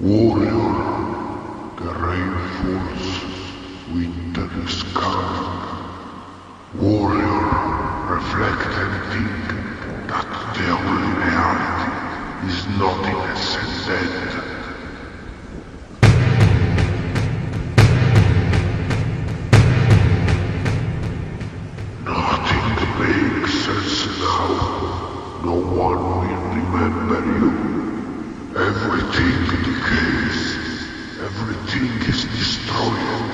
Warrior, the rain falls, winter is come. Warrior, reflect and think that the only reality is nothingness and death. Nothing makes sense now. No one will remember you. Everything decays, everything is destroyed.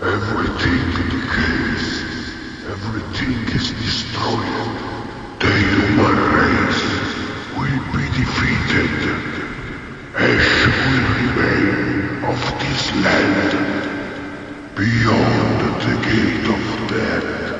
Everything decays, everything is destroyed. The human race will be defeated. Ash will remain of this land. Beyond the gate of death.